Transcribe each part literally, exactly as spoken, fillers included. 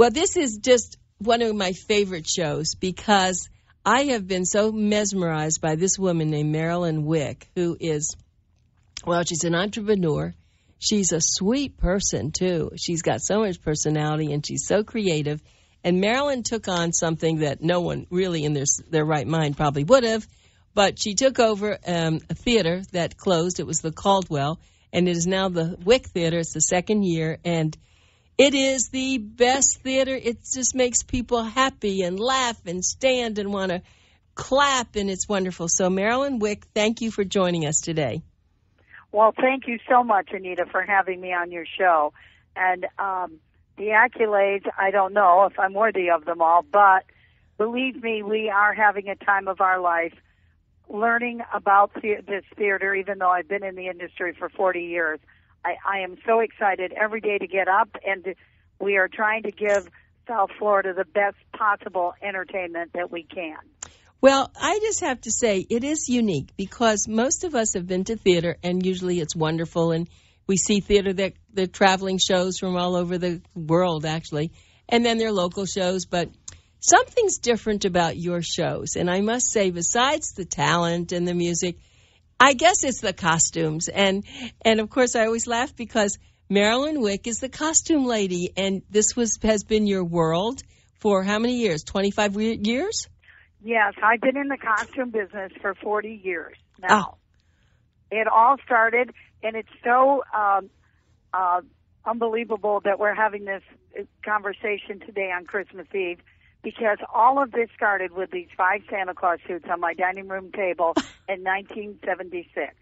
Well, this is just one of my favorite shows because I have been so mesmerized by this woman named Marilynn Wick, who is, well, she's an entrepreneur. She's a sweet person, too. She's got so much personality, and she's so creative. And Marilynn took on something that no one really in their their right mind probably would have, but she took over um, a theater that closed. It was the Caldwell, and it is now the Wick Theater. It's the second year, and it is the best theater. It just makes people happy and laugh and stand and want to clap, and it's wonderful. So, Marilynn Wick, thank you for joining us today. Well, thank you so much, Anita, for having me on your show. And um, the accolades, I don't know if I'm worthy of them all, but believe me, we are having a time of our life learning about the- this theater, even though I've been in the industry for forty years. I, I am so excited every day to get up, and we are trying to give South Florida the best possible entertainment that we can. Well, I just have to say it is unique because most of us have been to theater, and usually it's wonderful, and we see theater that they're traveling shows from all over the world, actually, and then they're local shows. But something's different about your shows, and I must say, besides the talent and the music, I guess it's the costumes. And, and of course, I always laugh because Marilynn Wick is the costume lady, and this was has been your world for how many years, twenty-five years? Yes, I've been in the costume business for forty years now. Oh. It all started, and it's so um, uh, unbelievable that we're having this conversation today on Christmas Eve, because all of this started with these five Santa Claus suits on my dining room table in nineteen seventy-six.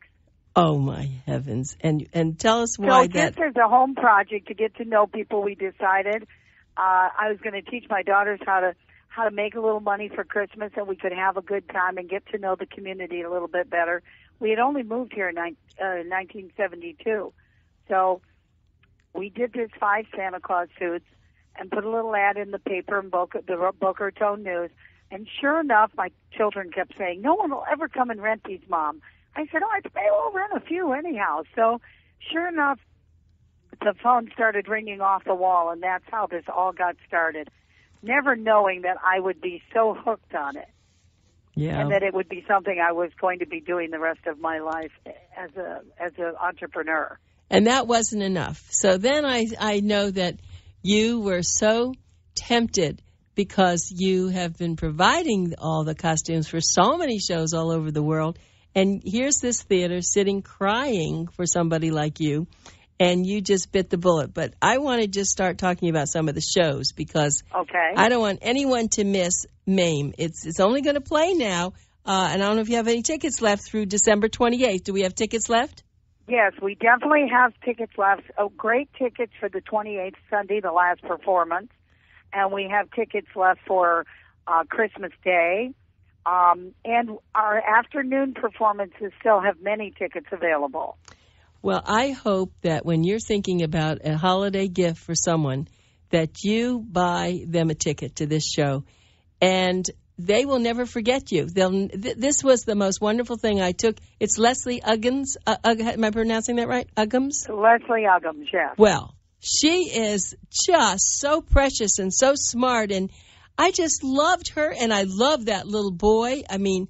Oh, my heavens. And and tell us why so that... So this is a home project to get to know people. We decided uh, I was going to teach my daughters how to how to make a little money for Christmas, and we could have a good time and get to know the community a little bit better. We had only moved here in nineteen seventy-two. So we did this five Santa Claus suits and put a little ad in the paper in Boca, the Boca Raton News. And sure enough, my children kept saying, no one will ever come and rent these, Mom. I said, oh, I will rent a few anyhow. So sure enough, the phone started ringing off the wall, and that's how this all got started. Never knowing that I would be so hooked on it. Yeah. And that it would be something I was going to be doing the rest of my life as a as an entrepreneur. And that wasn't enough. So then I, I know that you were so tempted because you have been providing all the costumes for so many shows all over the world. And here's this theater sitting crying for somebody like you, and you just bit the bullet. But I want to just start talking about some of the shows because okay. I don't want anyone to miss MAME. It's it's only going to play now, uh, and I don't know if you have any tickets left through December twenty-eighth. Do we have tickets left? Yes, we definitely have tickets left. Oh, great tickets for the twenty-eighth, Sunday, the last performance. And we have tickets left for uh, Christmas Day. Um, and our afternoon performances still have many tickets available. Well, I hope that when you're thinking about a holiday gift for someone, that you buy them a ticket to this show, and they will never forget you. They'll, th- this was the most wonderful thing I took. It's Leslie Uggams. Uh, Ugg- am I pronouncing that right? Uggams? Leslie Uggams, yes. Well, she is just so precious and so smart, and I just loved her, and I love that little boy. I mean,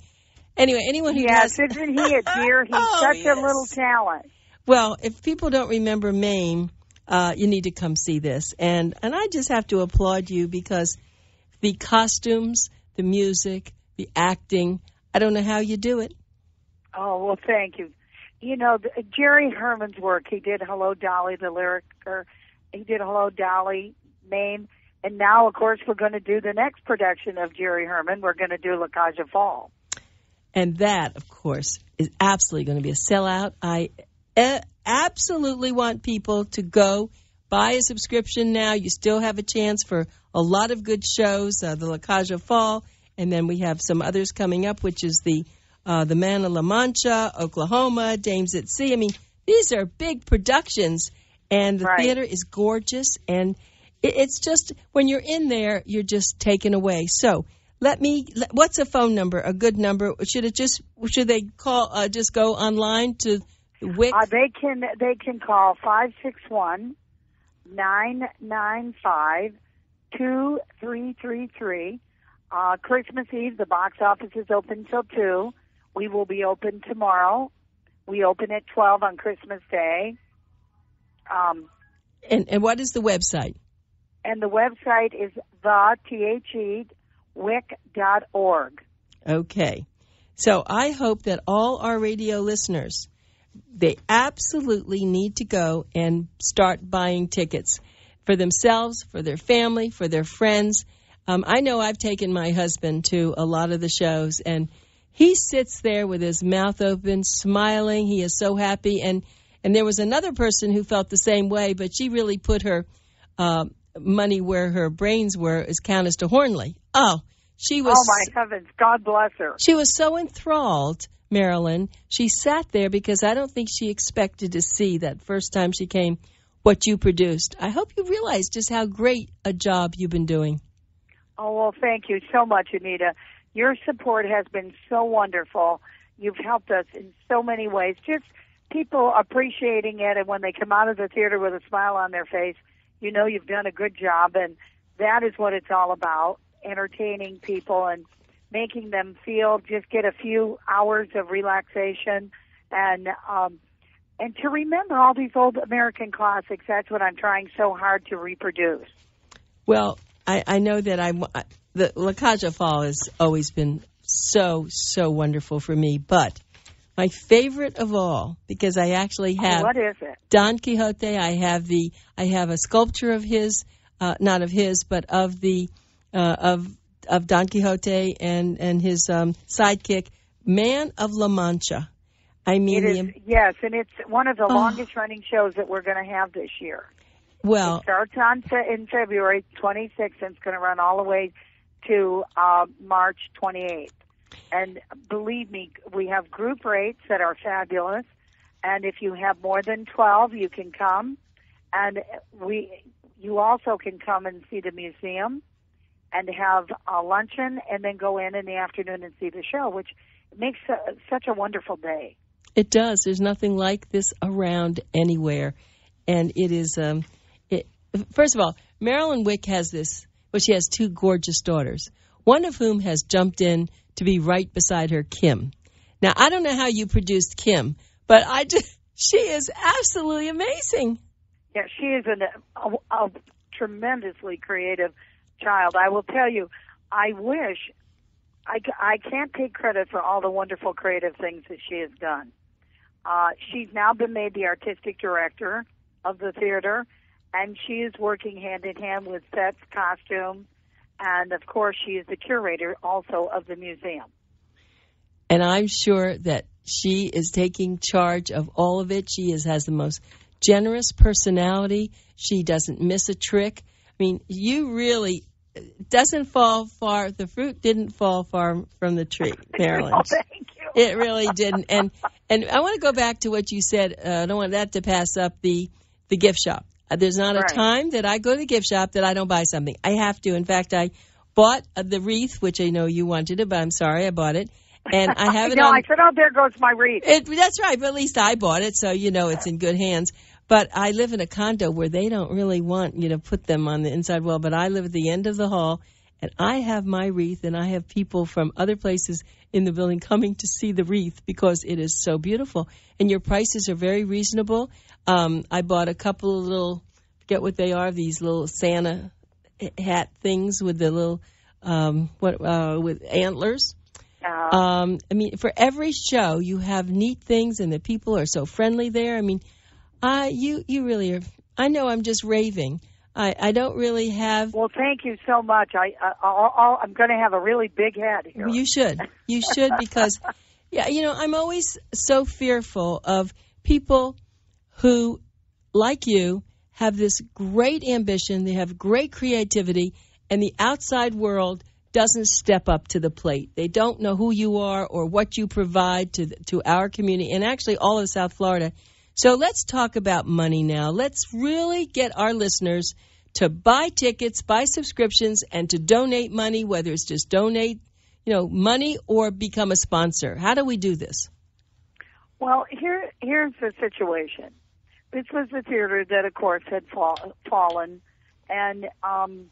anyway, anyone who yes, does... Yes, isn't he a dear? He's oh, such yes. a little talent. Well, if people don't remember MAME, uh, you need to come see this. And and I just have to applaud you because the costumes, the music, the acting, I don't know how you do it. Oh, well, thank you. You know, the, Jerry Herman's work, he did Hello, Dolly, the lyric, or he did Hello, Dolly, MAME. And now, of course, we're going to do the next production of Jerry Herman. We're going to do La Cage aux Folles. And that, of course, is absolutely going to be a sellout. I... I absolutely want people to go buy a subscription now. You still have a chance for a lot of good shows, uh, the La Cage aux Folles, and then we have some others coming up, which is the uh, the Man of La Mancha, Oklahoma, Dames at Sea. I mean, these are big productions, and the right. theater is gorgeous, and it, it's just when you're in there, you're just taken away. So let me. What's a phone number? A good number? Should it just? Should they call? Uh, just go online to. Uh, they can they can call five six one nine nine five two three three three. Uh, Christmas Eve, the box office is open till two. We will be open tomorrow. We open at twelve on Christmas Day. Um, and, and what is the website? And the website is the, T H E, wick dot org. Okay. So I hope that all our radio listeners, they absolutely need to go and start buying tickets for themselves, for their family, for their friends. Um, I know I've taken my husband to a lot of the shows, and he sits there with his mouth open, smiling. He is so happy. And, and there was another person who felt the same way, but she really put her uh, money where her brains were, is Countess de Hornley. Oh, she was. Oh, my heavens. God bless her. She was so enthralled, Marilynn. She sat there because I don't think she expected to see that first time she came what you produced. I hope you realize just how great a job you've been doing. Oh, well, thank you so much, Anita. Your support has been so wonderful. You've helped us in so many ways. Just people appreciating it, and when they come out of the theater with a smile on their face, you know you've done a good job, and that is what it's all about, entertaining people and making them feel, just get a few hours of relaxation and um, and to remember all these old American classics. That's what I'm trying so hard to reproduce. Well, I, I know that I'm, the La Cage aux Folles has always been so, so wonderful for me, but my favorite of all, because I actually have, oh, what is it? Don Quixote. I have the I have a sculpture of his, uh, not of his, but of the uh, of of Don Quixote and and his um, sidekick, Man of La Mancha. I mean, it is, the, yes, and it's one of the oh. longest running shows that we're going to have this year. Well, it starts on fe- in February twenty-sixth, and it's going to run all the way to uh, March twenty-eighth. And believe me, we have group rates that are fabulous. And if you have more than twelve, you can come. And we, you also can come and see the museum and have a luncheon and then go in in the afternoon and see the show, which makes a, such a wonderful day. It does. There's nothing like this around anywhere. And it is... Um, First of all, Marilynn Wick has this, well, she has two gorgeous daughters, one of whom has jumped in to be right beside her, Kim. Now, I don't know how you produced Kim, but I just, she is absolutely amazing. Yeah, she is an, a, a tremendously creative child. I will tell you, I wish, I, I can't take credit for all the wonderful creative things that she has done. Uh, she's now been made the artistic director of the theater. And she is working hand-in-hand with sets, costume, and, of course, she is the curator also of the museum. And I'm sure that she is taking charge of all of it. She is, has the most generous personality. She doesn't miss a trick. I mean, you really doesn't fall far. The fruit didn't fall far from the tree, Marilynn. Oh, thank you. It really didn't. And and I want to go back to what you said. Uh, I don't want that to pass up, the, the gift shop. There's not right. a time that I go to the gift shop that I don't buy something. I have to. In fact, I bought the wreath, which I know you wanted it, but I'm sorry I bought it. And I have it no, on. No, I said, oh, there goes my wreath. It, that's right. But at least I bought it, so, you know, it's in good hands. But I live in a condo where they don't really want you to put them on the inside wall. But I live at the end of the hall, and I have my wreath, and I have people from other places in the building coming to see the wreath because it is so beautiful. And your prices are very reasonable. Um, I bought a couple of little, forget what they are, these little Santa hat things with the little, um, what, uh, with antlers. Uh, um, I mean, for every show, you have neat things, and the people are so friendly there. I mean, I, you, you really are, I know I'm just raving. I, I don't really have... Well, thank you so much. I, I, I'll, I'll, I'm going to have a really big head here. You should. You should because, yeah, you know, I'm always so fearful of people who, like you, have this great ambition, they have great creativity, and the outside world doesn't step up to the plate. They don't know who you are or what you provide to to our community, and actually all of South Florida. So let's talk about money now. Let's really get our listeners to buy tickets, buy subscriptions, and to donate money, whether it's just donate, you know, money or become a sponsor. How do we do this? Well, here here's the situation. This was the theater that, of course, had fall, fallen, and um,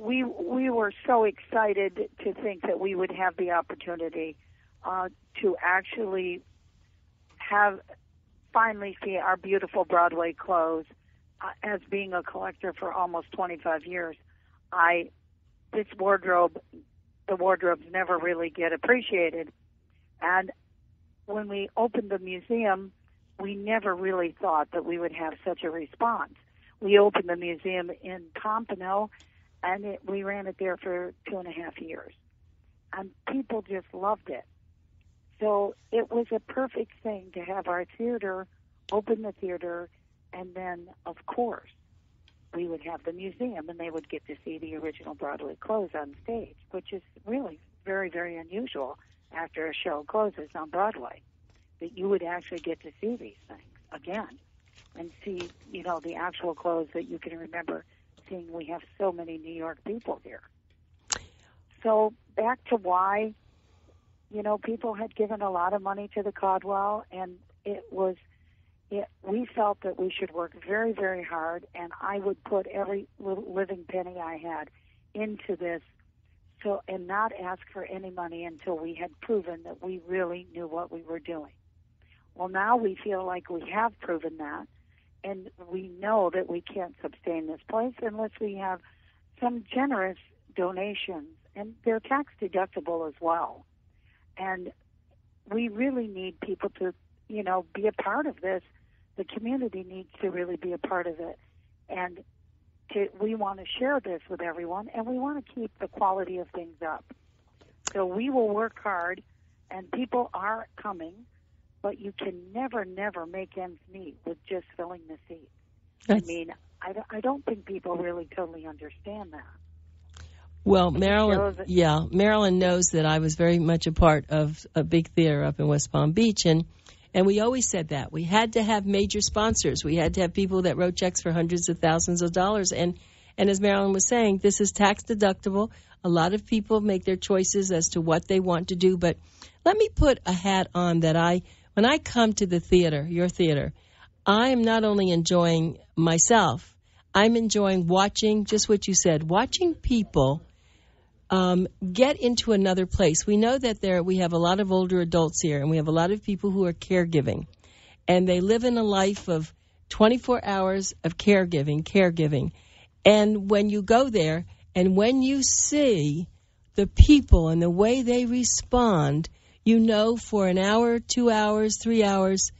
we we were so excited to think that we would have the opportunity uh, to actually have finally see our beautiful Broadway clothes. Uh, as being a collector for almost twenty-five years, I this wardrobe, the wardrobes never really get appreciated. And when we opened the museum, we never really thought that we would have such a response. We opened the museum in Pompano, and it, we ran it there for two and a half years. And people just loved it. So it was a perfect thing to have our theater, open the theater, and then, of course, we would have the museum, and they would get to see the original Broadway clothes on stage, which is really very, very unusual after a show closes on Broadway, that you would actually get to see these things again and see, you know, the actual clothes that you can remember seeing. We have so many New York people here. So back to why, you know, people had given a lot of money to the Caldwell, and it was, it, we felt that we should work very, very hard, and I would put every living penny I had into this, so and not ask for any money until we had proven that we really knew what we were doing. Well, now we feel like we have proven that, and we know that we can't sustain this place unless we have some generous donations, and they're tax deductible as well. And we really need people to, you know, be a part of this. The community needs to really be a part of it, and to, we want to share this with everyone, and we want to keep the quality of things up. So we will work hard, and people are coming, but you can never, never make ends meet with just filling the seats. That's... I mean, I, I don't think people really totally understand that. Well, Marilynn, yeah, Marilynn knows that I was very much a part of a big theater up in West Palm Beach, and and we always said that. We had to have major sponsors. We had to have people that wrote checks for hundreds of thousands of dollars. And, and as Marilynn was saying, this is tax deductible. A lot of people make their choices as to what they want to do. But let me put a hat on that I, when I come to the theater, your theater, I am not only enjoying myself, I'm enjoying watching just what you said, watching people Um, get into another place. We know that there we have a lot of older adults here, and we have a lot of people who are caregiving, and they live in a life of twenty-four hours of caregiving, caregiving. And when you go there, and when you see the people and the way they respond, you know for an hour, two hours, three hours,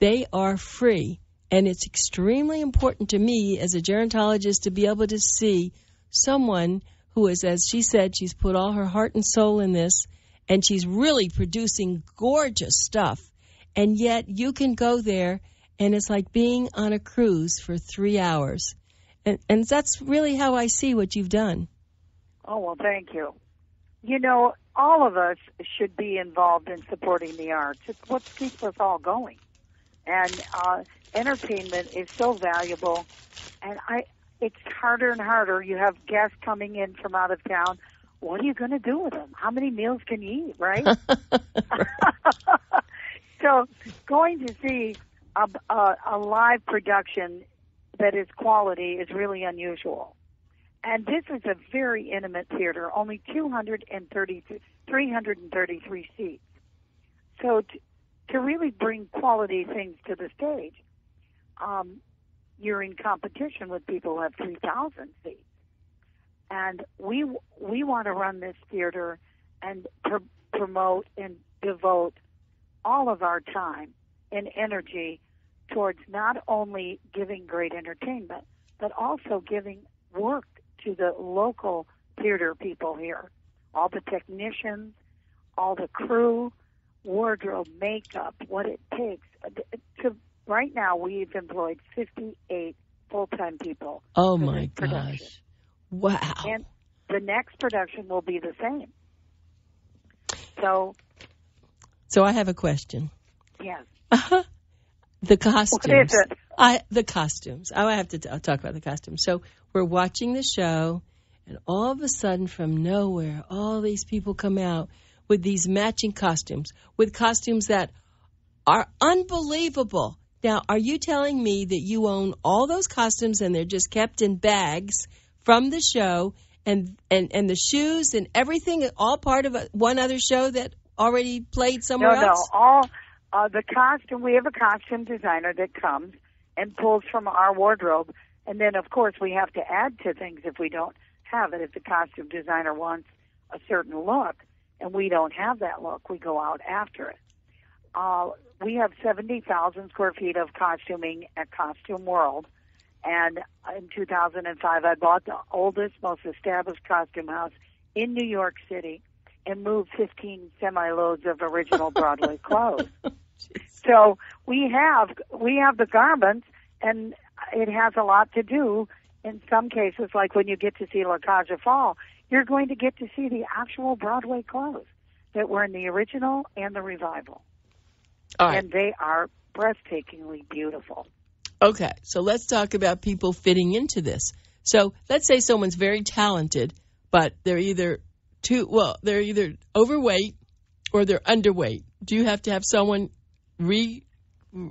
they are free. And it's extremely important to me as a gerontologist to be able to see someone who is, as she said, she's put all her heart and soul in this, and she's really producing gorgeous stuff. And yet you can go there, and it's like being on a cruise for three hours. And, and that's really how I see what you've done. Oh, well, thank you. You know, all of us should be involved in supporting the arts. It's what keeps us all going. And uh, entertainment is so valuable. And I... It's harder and harder. You have guests coming in from out of town. What are you going to do with them? How many meals can you eat, right? So going to see a, a, a live production that is quality is really unusual. And this is a very intimate theater, only two hundred thirty-three seats. So t- to really bring quality things to the stage, um, you're in competition with people who have three thousand seats. And we we want to run this theater and pr- promote and devote all of our time and energy towards not only giving great entertainment, but also giving work to the local theater people here, all the technicians, all the crew, wardrobe, makeup, what it takes to... Right now, we've employed fifty-eight full-time people. Oh, my gosh. Wow. And the next production will be the same. So so I have a question. Yes. Uh-huh. The costumes. What is it? I, the costumes. I have to t- I'll talk about the costumes. So we're watching the show, and all of a sudden, from nowhere, all these people come out with these matching costumes, with costumes that are unbelievable. Now, are you telling me that you own all those costumes and they're just kept in bags from the show and and and the shoes and everything, all part of a, one other show that already played somewhere no, else? No, no, all uh, the costume. We have a costume designer that comes and pulls from our wardrobe, and then of course we have to add to things if we don't have it. If the costume designer wants a certain look and we don't have that look, we go out after it. Uh, we have seventy thousand square feet of costuming at Costume World. And in two thousand five, I bought the oldest, most established costume house in New York City and moved fifteen semi-loads of original Broadway clothes. So we have we have the garments, and it has a lot to do. In some cases, like when you get to see La Cage aux Folles, you're going to get to see the actual Broadway clothes that were in the original and the revival. All right. And they are breathtakingly beautiful. Okay, so let's talk about people fitting into this. So let's say someone's very talented, but they're either too well, they're either overweight or they're underweight. Do you have to have someone re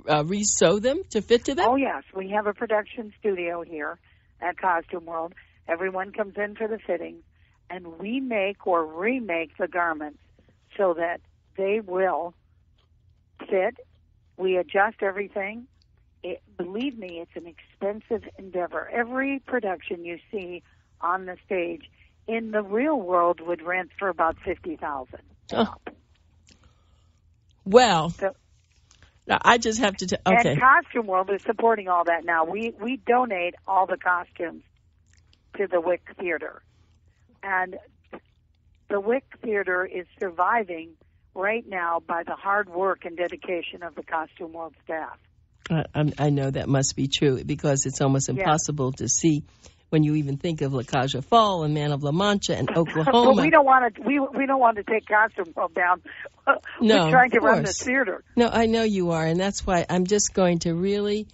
uh, re-sew them to fit to them? Oh yes, we have a production studio here at Costume World. Everyone comes in for the fittings, and we make or remake the garments so that they will fit. We adjust everything. It, believe me, it's an expensive endeavor. Every production you see on the stage in the real world would rent for about fifty thousand dollars. Oh. Well, so, now I just have to t- okay. And Costume World is supporting all that now. We we donate all the costumes to the Wick Theater. And the Wick Theater is surviving right now by the hard work and dedication of the Costume World staff. I know that must be true, because it's almost impossible yeah. to see when you even think of La Cage aux Folles and Man of La Mancha and Oklahoma. Well, we don't want to. We we don't want to take Costume World down. No, we're trying to run this theater. No, I know you are, and that's why I'm just going to really.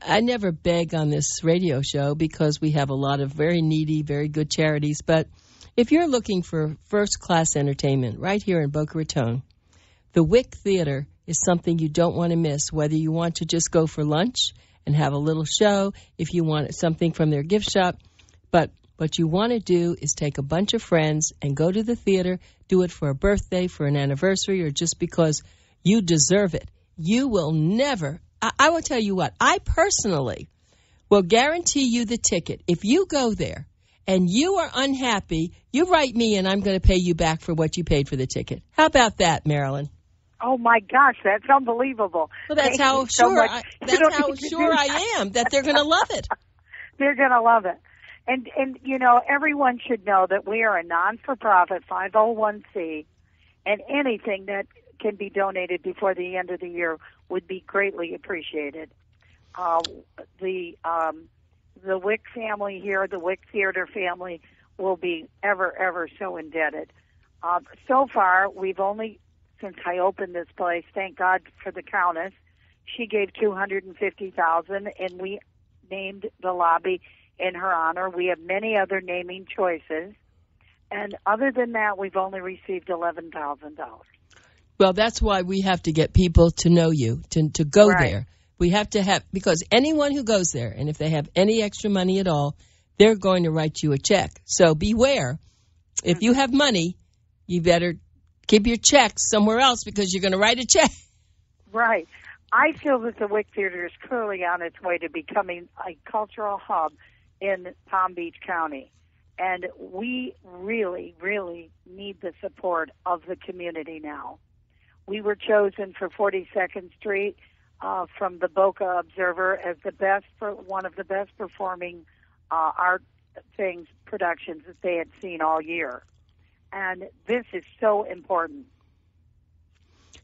I never beg on this radio show because we have a lot of very needy, very good charities. But if you're looking for first class entertainment right here in Boca Raton, the Wick Theater is something you don't want to miss, whether you want to just go for lunch and have a little show, if you want something from their gift shop. But what you want to do is take a bunch of friends and go to the theater, do it for a birthday, for an anniversary, or just because you deserve it. You will never, I, I will tell you what, I personally will guarantee you the ticket. If you go there and you are unhappy, you write me and I'm going to pay you back for what you paid for the ticket. How about that, Marilynn? Oh, my gosh, that's unbelievable. Well, that's Thank how sure, so I, that's how sure that. I am that they're going to love it. They're going to love it. And, and you know, everyone should know that we are a non-for-profit five oh one c, and anything that can be donated before the end of the year would be greatly appreciated. Uh, the, um, the Wick family here, the Wick Theater family, will be ever, ever so indebted. Uh, so far, we've only... Since I opened this place, thank God for the Countess, she gave two hundred fifty thousand dollars, and we named the lobby in her honor. We have many other naming choices, and other than that, we've only received eleven thousand dollars. Well, that's why we have to get people to know you, to to go right. there. We have to have, because anyone who goes there, and if they have any extra money at all, they're going to write you a check. So beware. If mm-hmm. you have money, you better keep your checks somewhere else, because you're going to write a check. Right. I feel that the Wick Theater is clearly on its way to becoming a cultural hub in Palm Beach County. And we really, really need the support of the community now. We were chosen for forty-second Street uh, from the Boca Observer as the best, for one of the best performing uh, art things, productions that they had seen all year. And this is so important.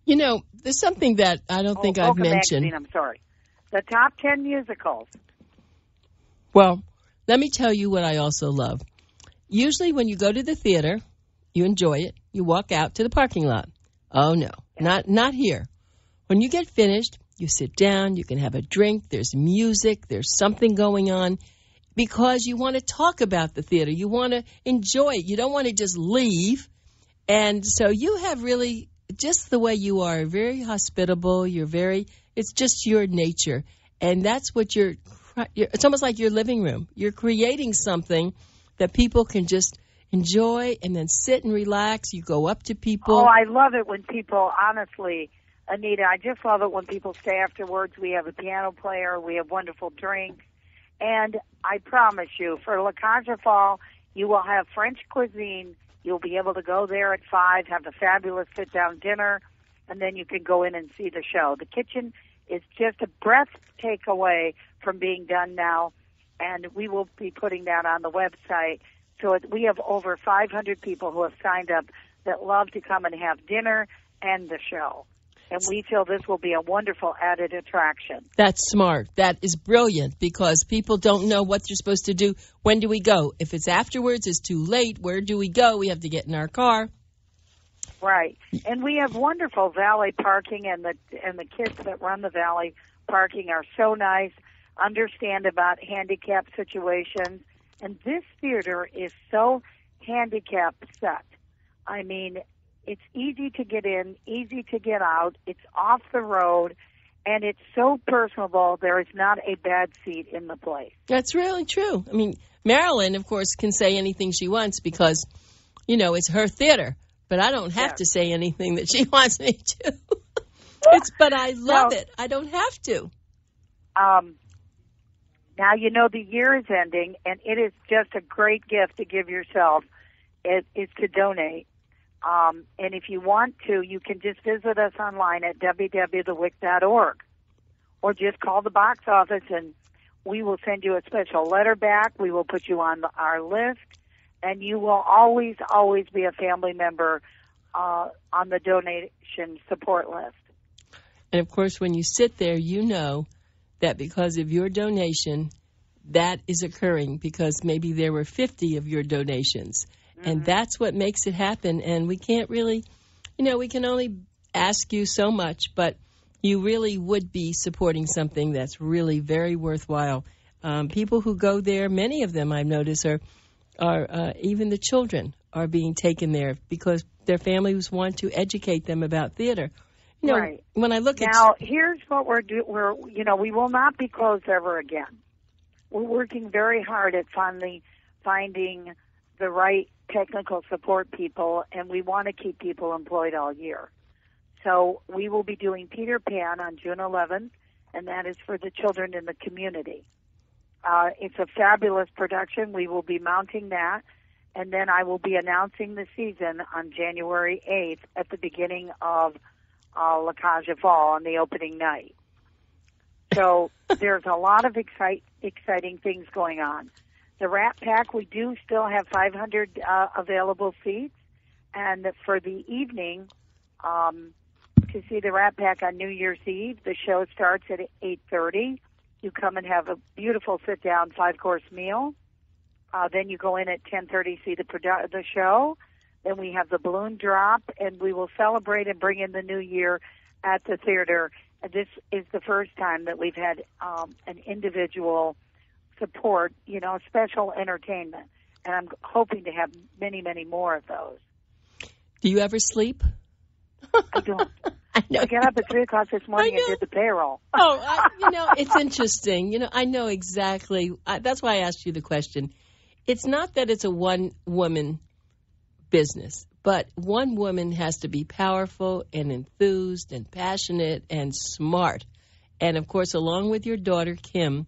You know, there's something that I don't oh, think Boca I've mentioned. Magazine, I'm sorry. The top ten musicals. Well, let me tell you what I also love. Usually when you go to the theater, you enjoy it. You walk out to the parking lot. Oh, no, yeah. not not here. When you get finished, you sit down. You can have a drink. There's music. There's something going on. Because you want to talk about the theater. You want to enjoy it. You don't want to just leave. And so you have really, just the way you are, very hospitable. You're very, it's just your nature. And that's what you're, it's almost like your living room. You're creating something that people can just enjoy and then sit and relax. You go up to people. Oh, I love it when people, honestly, Anita, I just love it when people stay afterwards. We have a piano player. We have wonderful drinks. And I promise you, for La Cage aux Folles, you will have French cuisine. You'll be able to go there at five, have a fabulous sit-down dinner, and then you can go in and see the show. The kitchen is just a breath take away from being done now, and we will be putting that on the website. So we have over five hundred people who have signed up that love to come and have dinner and the show. And we feel this will be a wonderful added attraction. That's smart. That is brilliant, because people don't know what they're supposed to do. When do we go? If it's afterwards, it's too late. Where do we go? We have to get in our car. Right. And we have wonderful valet parking, and the and the kids that run the valet parking are so nice, understand about handicap situations. And this theater is so handicap set. I mean, it's easy to get in, easy to get out. It's off the road, and it's so personable. There is not a bad seat in the place. That's really true. I mean, Marilynn, of course, can say anything she wants because, you know, it's her theater. But I don't have yes. to say anything that she wants me to. it's, but I love no. it. I don't have to. Um. Now, you know, the year is ending, and it is just a great gift to give yourself is, is to donate. Um, and if you want to, you can just visit us online at w w w dot the wick dot org or just call the box office and we will send you a special letter back. We will put you on the, our list, and you will always, always be a family member uh, on the donation support list. And, of course, when you sit there, you know that because of your donation, that is occurring because maybe there were fifty of your donations. And that's what makes it happen. And we can't really, you know, we can only ask you so much, but you really would be supporting something that's really very worthwhile. Um, people who go there, many of them I've noticed are, are uh, even the children are being taken there because their families want to educate them about theater. You know, right. When I look now, at... Now, here's what we're doing. We're, you know, we will not be closed ever again. We're working very hard at finally finding the right technical support people, and we want to keep people employed all year. So we will be doing Peter Pan on June eleventh, and that is for the children in the community. Uh, it's a fabulous production. We will be mounting that, and then I will be announcing the season on January eighth at the beginning of uh, La Cage aux Folles on the opening night. So there's a lot of excite- exciting things going on. The Rat Pack, we do still have five hundred uh, available seats. And for the evening, um, to see the Rat Pack on New Year's Eve, the show starts at eight thirty. You come and have a beautiful sit-down five-course meal. Uh, then you go in at ten thirty, see the, produ- the show. Then we have the balloon drop, and we will celebrate and bring in the new year at the theater. This is the first time that we've had um, an individual support, you know, special entertainment. And I'm hoping to have many, many more of those. Do you ever sleep? I don't. I, know. I got up at three o'clock this morning and did the payroll. oh, I, you know, it's interesting. You know, I know exactly. I, that's why I asked you the question. It's not that it's a one-woman business, but one woman has to be powerful and enthused and passionate and smart. And, of course, along with your daughter, Kim,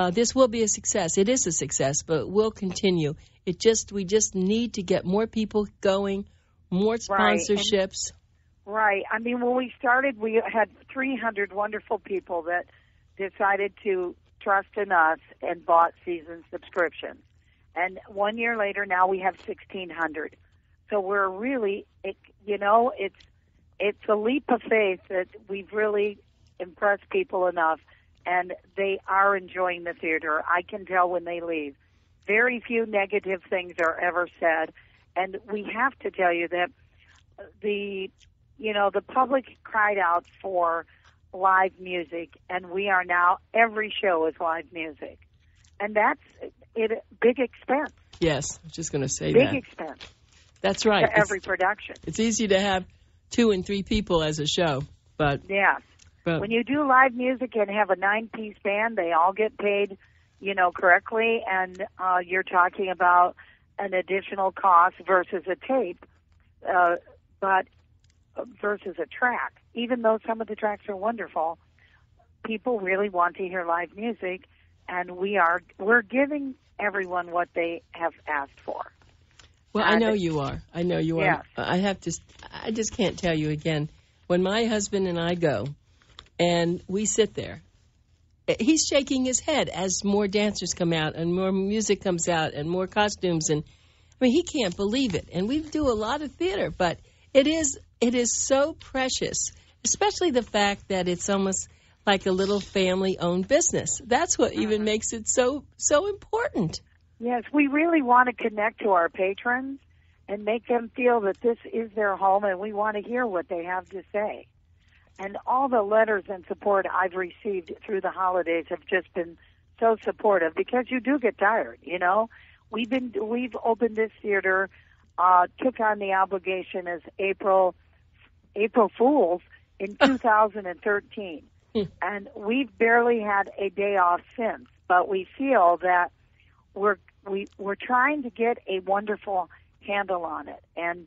Uh, this will be a success. It is a success, but it will continue. It just we just need to get more people going, more sponsorships. Right. And, right. I mean, when we started, we had three hundred wonderful people that decided to trust in us and bought season subscriptions. And one year later, now we have sixteen hundred. So we're really, it, you know, it's it's a leap of faith that we've really impressed people enough. And they are enjoying the theater. I can tell when they leave. Very few negative things are ever said. And we have to tell you that the, you know, the public cried out for live music, and we are now, every show is live music. And that's a big expense. Yes, I was just going to say big that. Big expense. That's right. To every production. It's easy to have two and three people as a show, but... Yeah. When you do live music and have a nine-piece band, they all get paid, you know, correctly, and uh, you're talking about an additional cost versus a tape, uh, but versus a track. Even though some of the tracks are wonderful, people really want to hear live music, and we are we're giving everyone what they have asked for. Well, and I know you are. I know you yes. are. I have to. I just can't tell you again. When my husband and I go, and we sit there, he's shaking his head as more dancers come out and more music comes out and more costumes, and I mean he can't believe it. And we do a lot of theater, but it is it is so precious, especially the fact that it's almost like a little family-owned business. That's what even makes it so so important. Yes, we really want to connect to our patrons and make them feel that this is their home, and we want to hear what they have to say. And all the letters and support I've received through the holidays have just been so supportive, because you do get tired, you know. We've been we've opened this theater, uh, took on the obligation as April April Fools in two thousand thirteen, and we've barely had a day off since. But we feel that we're we we're trying to get a wonderful handle on it, and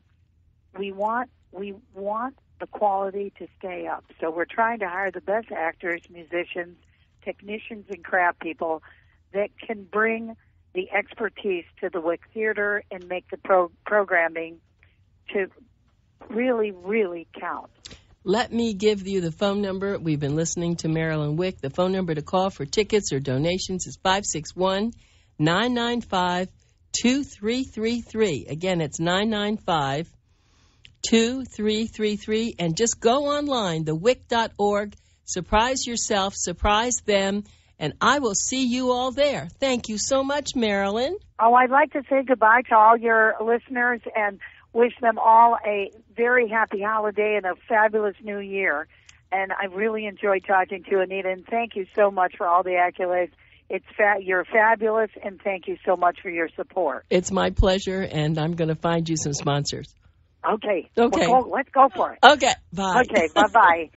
we want we want. the quality to stay up. So we're trying to hire the best actors, musicians, technicians, and craft people that can bring the expertise to the Wick Theater and make the pro- programming to really, really count. Let me give you the phone number. We've been listening to Marilynn Wick. The phone number to call for tickets or donations is five six one, nine nine five, two three three three. Again, it's nine nine five, two three three three, and just go online, the wick dot org. Surprise yourself, surprise them, and I will see you all there. Thank you so much, Marilynn. Oh, I'd like to say goodbye to all your listeners and wish them all a very happy holiday and a fabulous new year. And I really enjoyed talking to Anita, and thank you so much for all the accolades. It's fa- You're fabulous, and thank you so much for your support. It's my pleasure, and I'm going to find you some sponsors. Okay. Okay. We'll go, let's go for it. Okay. Bye. Okay. Bye-bye.